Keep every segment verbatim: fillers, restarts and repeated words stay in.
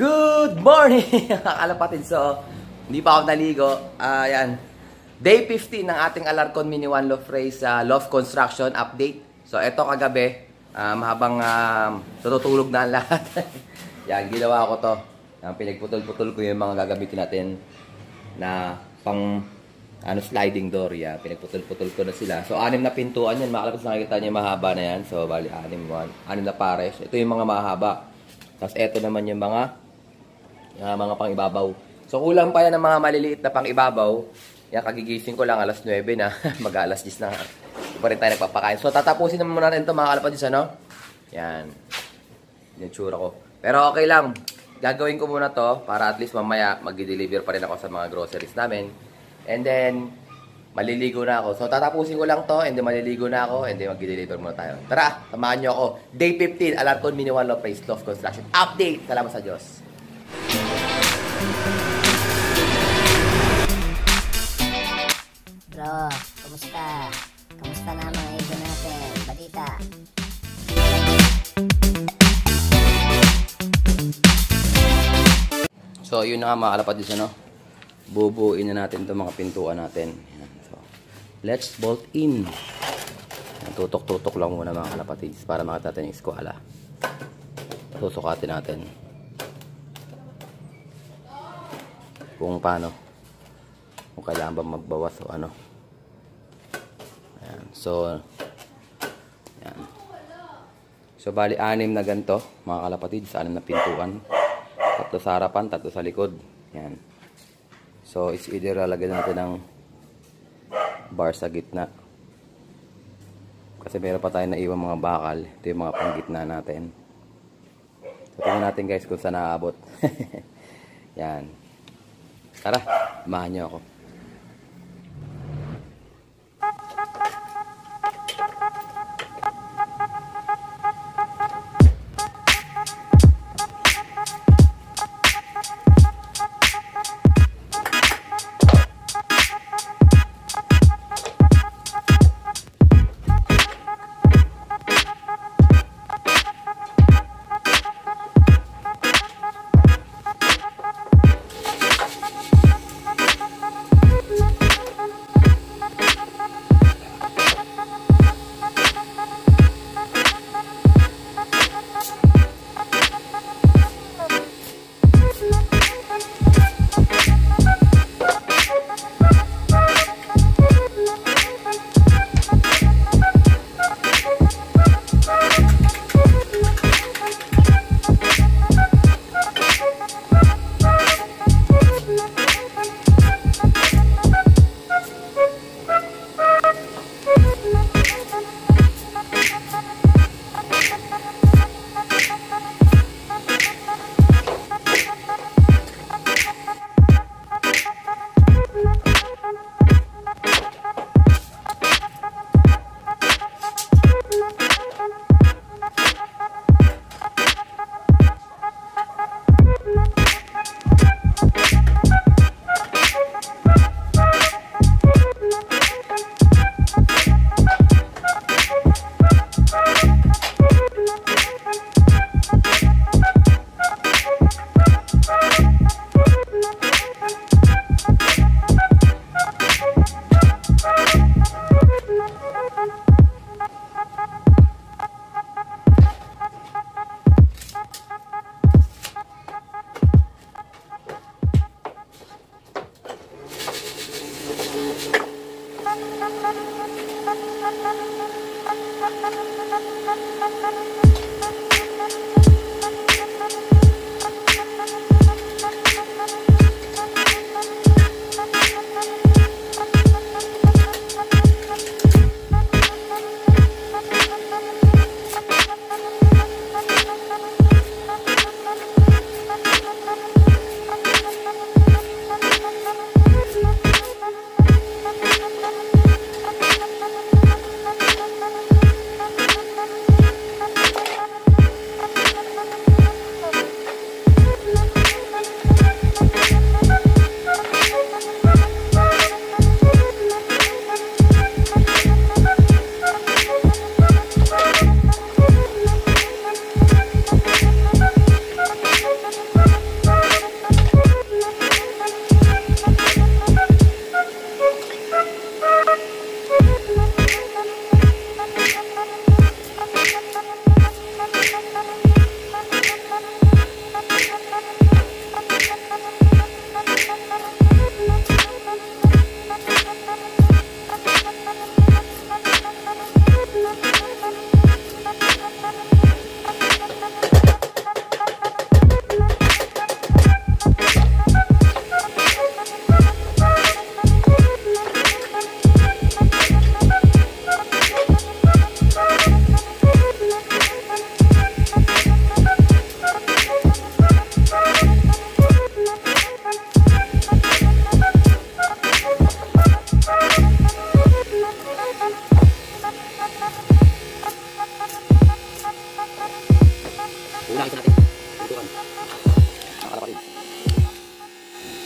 Good morning, kalapatid. So, hindi pa ako naligo. Uh, ayan. Day fifteen ng ating Alarcon Mini One Love Race uh, Love Construction Update. So, eto kagabi, um, habang um, tututulog na lahat. Yan, ginawa ko to. Yan, pinagputol-putol ko yung mga gagamitin natin na pang ano, sliding door. Yan, pinagputol-putol ko na sila. So, anim na pintuan yan. Makalapit na nakikita niyo yung mahaba na yan. So, bali, anim, one, anim na pares. Ito yung mga mahaba. Tapos, eto naman yung mga Uh, mga pang-ibabaw. So, kulang pa yan ng mga maliliit na pang-ibabaw. Yan, kagigising ko lang. alas nuwebe na. Mag-alas diyes na. Pa rin tayo nagpapakain. So, tatapusin naman muna rin ito, mga kalapatid, ano? Yan. Yung tsura ko. Pero okay lang. Gagawin ko muna to para at least mamaya mag-deliver pa rin ako sa mga groceries namin. And then, maliligo na ako. So, tatapusin ko lang to and then maliligo na ako and then mag-deliver muna tayo. Tara, samahan nyo ako. Day fifteen, Alarcon Mini One Love Race Love Construction Update. Salamat sa Diyos. Bro, kamusta? Kamusta na mga ego natin? Balita. So, yun na nga mga kalapad dito, no? Bubuin na natin itong mga pintuan natin. So, let's bolt in. Tutok-tutok lang muna mga kalapad para makita natin yung eskwala. Tusukatin natin kung paano, kung kailangan ba magbawas o ano. Ayan. So, ayan. So, bali anim na ganito, mga kalapatid, sa anim na pintuan. Tatlo sa harapan, tatlo sa likod. Ayan. So, it's either lalagyan natin ng bar sa gitna. Kasi meron pa tayo naiwan mga bakal. Ito yung mga panggitna natin. So, tingnan natin guys kung saan naaabot. Ayan. Tara, samahan niyo ako.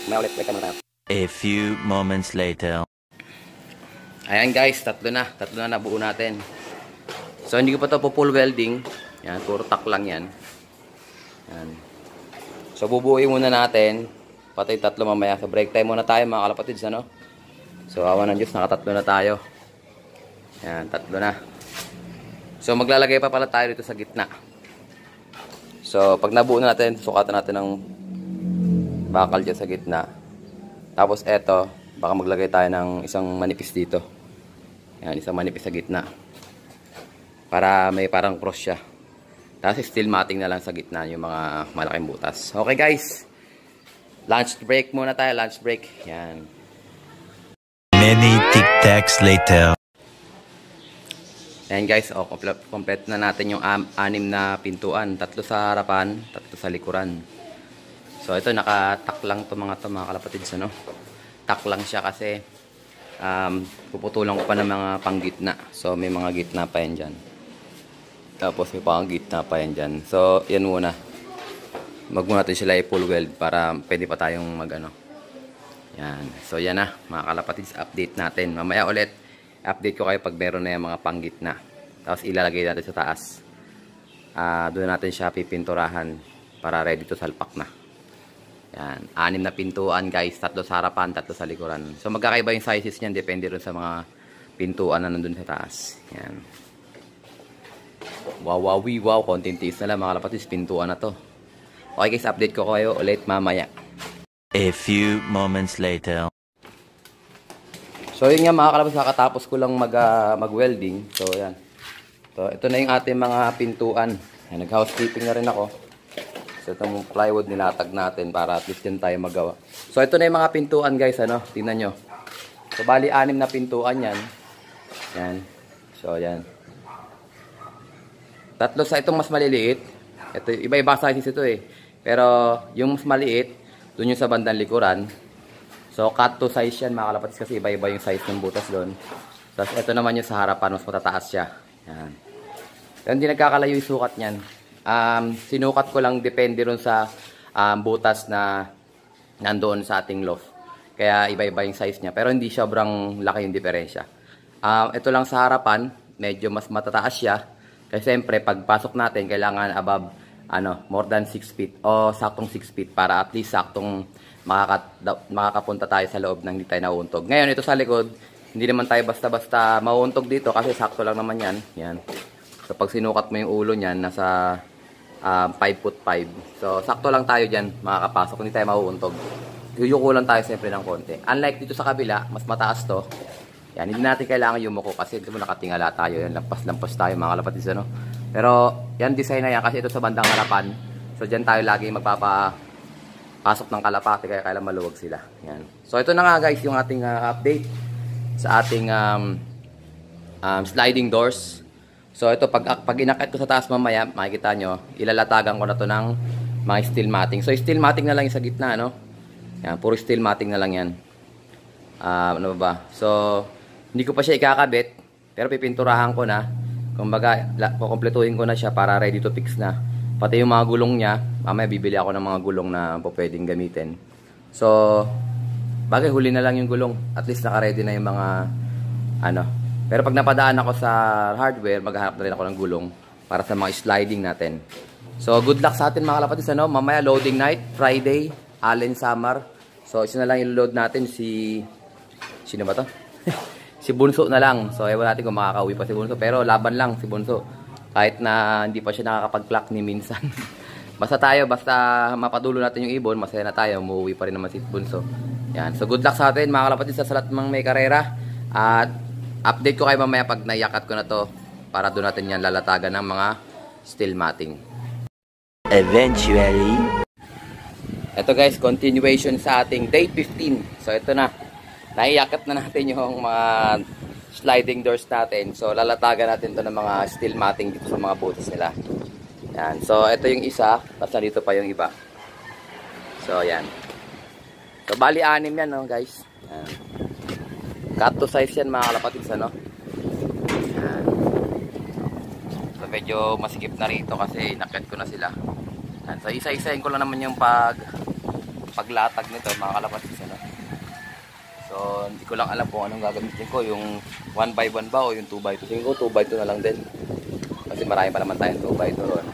A few moments later. Ayan guys, tatlo na. Tatlo na nabuo natin. So hindi ko pa ito po full welding. Yan, puro tak lang yan. Yan. So bubuoy muna natin. Patay tatlo mamaya. So break time muna tayo mga kalapatids. Ano? So awan ng Diyos, nakatatlo na tayo. Yan, tatlo na. So maglalagay pa pala tayo dito sa gitna. So pag nabuo na natin, sukatan natin ng bakal dyan sa gitna. Tapos eto, baka maglagay tayo ng isang manipis dito. Yan, isang manipis sa gitna. Para may parang cross siya. Tapos steel matting na lang sa gitna yung mga malaking butas. Okay guys. Lunch break muna tayo. Lunch break. Yan. Many tic-tacs later. Ayan guys. Oh, complete, complete na natin yung anim na pintuan. Tatlo sa harapan. Tatlo sa likuran. So ito nakatak lang to mga to mga kalapatids. Ano? Tak lang siya kasi um, puputulang ko pa ng mga panggitna. So may mga gitna pa yan dyan. Tapos may panggitna pa yan dyan. So yan muna. Wag muna natin sila i-full weld para pwede pa tayong mag ano. Yan. So yan na mga kalapatids, update natin. Mamaya ulit update ko kayo pag meron na yung mga panggitna. Tapos ilalagay natin sa taas. Uh, doon natin siya pipinturahan para ready to salpak na. Yan, anim na pintuan guys, tatlo sa harapan, tatlo sa likuran. So magkakaiba yung sizes niyan depende rin sa mga pintuan na nandun sa taas. Yan. Wow, wow, wee, wow, konting tiis na lang mga kalapatids, pintuan na to. Okay guys, update ko kayo ulit mamaya. A few moments later. So yun nga mga kalapatids, kakatapos ko lang mag, uh, mag welding. So yan. So ito na yung ating mga pintuan. Yan, nag housekeeping na rin ako. So itong plywood nilatag natin para at least yan tayo magawa. So ito na yung mga pintuan guys, ano? Tingnan nyo. So bali anim na pintuan yan. Yan. So yan. Tatlo sa itong mas maliliit. Ito, iba-iba sizes ito eh. Pero yung mas maliit, dun yung sa bandang likuran. So cut to size yan mga kalapatids kasi iba-iba yung size ng butas doon. Tapos ito naman yung sa harapan, mas matataas siya. Yan. So hindi nagkakalayo yung sukat niyan. Um, sinukat ko lang depende ron sa um, butas na nandoon sa ating loft. Kaya iba-iba yung size niya. Pero hindi sobrang laki yung diferensya. Um, ito lang sa harapan, medyo mas matataas siya. Kasi siyempre, pagpasok natin, kailangan above ano, more than six feet o saktong six feet para at least saktong makaka makakapunta tayo sa loob nang hindi tayo nauuntog. Ngayon, ito sa likod, hindi naman tayo basta-basta mauuntog dito kasi sakto lang naman yan. Yan. So, pag sinukat mo yung ulo niyan, nasa Um, five foot five. So, sakto lang tayo dyan makakapasok. Hindi tayo mauuntog. Yuyuko lang tayo siyempre ng konti. Unlike dito sa kabila, mas mataas to. Yan, hindi natin kailangan yumuko kasi dito mo nakatingala tayo. Yan, lampas-lampas tayo mga kalapatids, ano? Pero, yan design na yan kasi ito sa bandang harapan. So, dyan tayo lagi magpapapasok ng kalapati kaya kailan maluwag sila. Yan. So, ito na nga guys yung ating uh, update sa ating um, um, sliding doors. So ito, pag, pag inakit ko sa taas mamaya, makikita nyo, ilalatagan ko na to ng mga steel matting. So steel matting na lang yung sa gitna, no? Yan, puro steel matting na lang yan. Uh, ano ba ba? So, hindi ko pa siya ikakabit, pero pipinturahan ko na. Kumbaga, kukumpletuhin ko na siya para ready to fix na. Pati yung mga gulong niya, mamaya bibili ako ng mga gulong na pwedeng gamitin. So, bagay huli na lang yung gulong. At least naka-ready na yung mga, ano, pero pag napadaan ako sa hardware, maghahanap na rin ako ng gulong para sa mga sliding natin. So, good luck sa atin mga kalapatids. Ano? Mamaya loading night, Friday, Allen Summer. So, isa na lang i-load natin si... Sino ba to? Si Bunso na lang. So, ewan natin kung makakauwi pa si Bunso. Pero laban lang si Bunso. Kahit na hindi pa siya nakakapag-clock ni minsan. Basta tayo, basta mapadulo natin yung ibon, masaya na tayo. Umuwi pa rin naman si Bunso. Yan. So, good luck sa atin mga kalapatids sa lahat ng may karera. At... update ko kayo mamaya pag naiyakat ko na to para doon natin yan lalatagan ng mga steel matting. Eventually. Ito guys, continuation sa ating day fifteen. So ito na. Naiyakat na natin yung mga sliding doors natin. So lalatagan natin to ng mga steel matting dito sa mga butas nila. Yan. So ito yung isa. Tapos nandito pa yung iba. So yan. So bali anim yan no guys. Yan. Cut to size yan mga kalapatids, ano? Yan. So medyo masikip na rito kasi inakyat ko na sila. Yan. So isa-isahin ko lang naman yung pag paglatag nito mga kalapatid. Ano? So hindi ko lang alam kung anong gagamitin ko, yung one by one ba o yung two by two. Sige ko two by two na lang din kasi marami pa naman tayong two by two roon.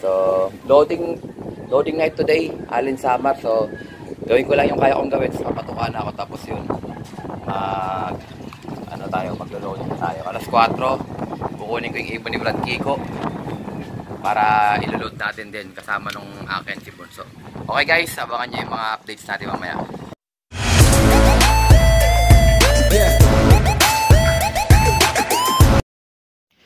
So loading loading night today, Allen Summer. So gawin ko lang yung kaya kong gawin, so papatukan ako tapos yun mag ano tayo, maglo-loading tayo alas kuwatro. Kukunin ko yung ibon ni Brad Kiko para iloload natin din kasama nung akin si Bonso. Okay guys, abangan nyo yung mga updates natin mamaya.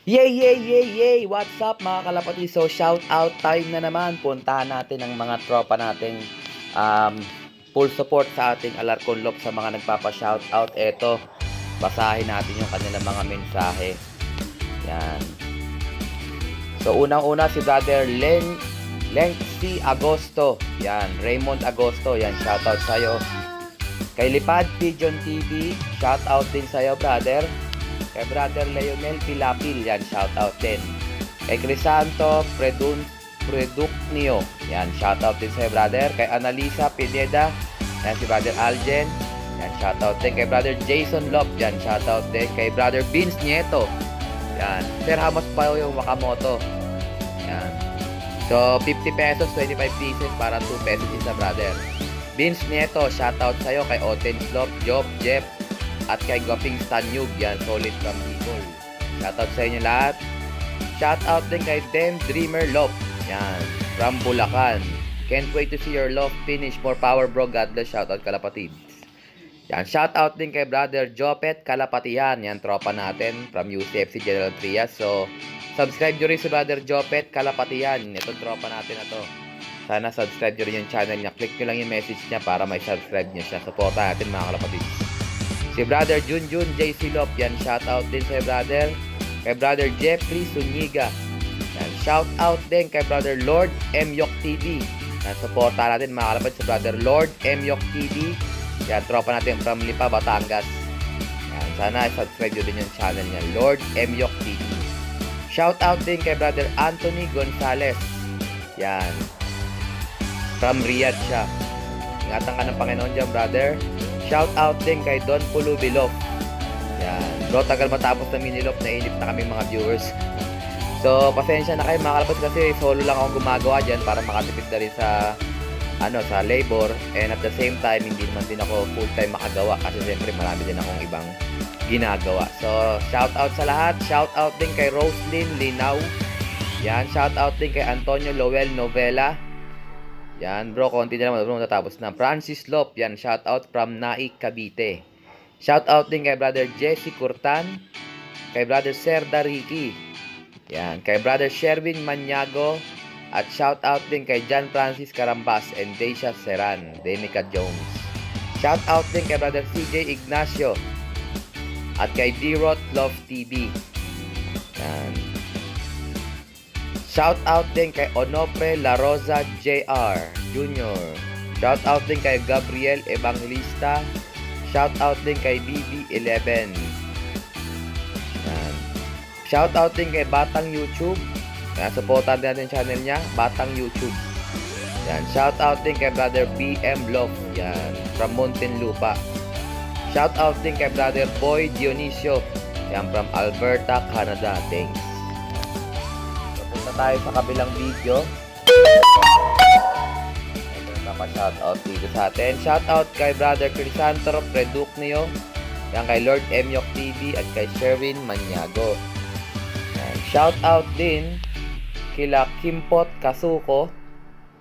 Yay, yay, yay, yay! What's up mga kalapati? So shout out time na naman. Puntahan natin ang mga tropa nating um, full support sa ating Alarcon Lop, sa mga nagpapa-shout out. Eto, basahin natin yung kanilang mga mensahe. Yan. So, unang-una si brother Len Lengsi Agosto. Yan, Raymond Agosto. Yan, shoutout sa'yo. Kay Lipad Pigeon T V, shoutout din sa'yo, brother. Kay brother Leonel Pilapil, yan, shoutout din. Kay Crisanto Predun, Preducnio, yan, shoutout din sa'yo, brother. Kay Analisa Pineda, yan, si brother Aljen, yan, shoutout din. Kay brother Jason Love, yan, shoutout din. Kay brother Vince Nieto, yan. Sir, how much pa yung Wakamoto? Yan. So, fifty pesos, twenty-five pieces, para two pesos isa, brother. Vince Nieto, shoutout sa'yo. Kay Oten Slop, Job, Jeff, at kay Goping Stanyug. Yan, solid from Eagle. Shoutout sa inyo lahat. Shoutout din kay Dem Dreamer Lop. Yan, from Bulacan. Can't wait to see your love finish. More power, bro. God bless. Shoutout, kalapatid. Yan, shoutout din kay brother Jopet Kalapatihan. Yan, tropa natin from U C F C General Trias. So, subscribe nyo rin si brother Jopet Kalapatihan. Itong tropa natin na to. Sana subscribe nyo rin yung channel niya. Click nyo lang yung message niya para may subscribe nyo siya. Supporta natin mga kalapatid. Si brother Junjun J C Lop. Yan, shoutout din sa brother. Kay brother Jeffrey Sunyiga. Yan, shoutout din kay brother Lord M. Yok T V. Yan, supporta natin mga kalapatid sa brother Lord M. Yok T V. Yan, tropa natin from Lipa, Batangas. Yan, sana subscribe nyo din yung channel niya, Lord M. Yok T V. Shoutout din kay brother Anthony Gonzalez. Yan, from Riyadh siya. Ingatan ka ng Panginoon dyan, brother. Shoutout din kay Don Pulubilok. Yan, bro, tagal matapos na minilok, nainip na kami mga viewers. So, pasensya na kayo mga kalapos kasi solo lang akong gumagawa dyan para makatipid na rin sa ano sa labor, and at the same time hindi naman din ako full time makagawa kasi siyempre marami din akong ibang ginagawa. So shout out sa lahat. Shout out din kay Roslyn Linaw. Yan, shout out din kay Antonio Lowell Novela. Yan, bro, konti na naman, bro, matatapos na. Francis Lop, yan, shout out from Naik, Cavite. Shout out din kay brother Jesse Curtan, kay brother Serda Ricky. Yan, kay brother Sherwin Maniago. At shoutout din kay John Francis Carambas and Deisha Seran, Denica Jones. Shoutout din kay brother C J Ignacio at kay D-Rot Love T V. Yan. Shoutout din kay Onopre La Rosa J R Junior Shoutout din kay Gabriel Evangelista. Shoutout din kay B B eleven. Yan. Shoutout din kay Batang YouTube. Yan, supportan din natin yung channel niya, Batang YouTube. Yan, shoutout din kay brother B M Block. Yan, from Muntinlupa. Shoutout din kay brother Boy Dionisio. Yan, from Alberta, Canada. Thanks. So, punta tayo sa kabilang video. Yan, napa-shoutout dito sa atin. Shoutout kay brother Crisantro Preducnio. Yan, kay Lord M. Yok T V at kay Sherwin Maniago. Yan, shoutout din kila Kimpot Kasuko,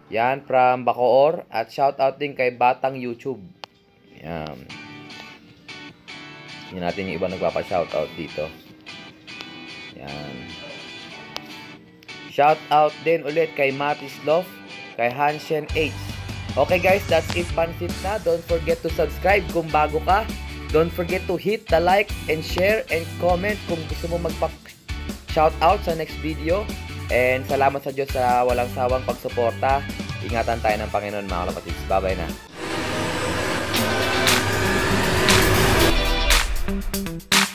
yan, from Bacoor. At shoutout din kay Batang YouTube. Yan, yun natin yung iba nagpapa-shoutout dito. Yan, shoutout din ulit kay Matis Love, kay Hanshen H. Okay guys, that's it, pansit na. Don't forget to subscribe kung bago ka. Don't forget to hit the like and share and comment kung gusto mo magpa-shoutout sa next video. And salamat sa Diyos sa walang sawang pagsuporta. Ingatan tayo ng Panginoon mga kapatid. Bye-bye na.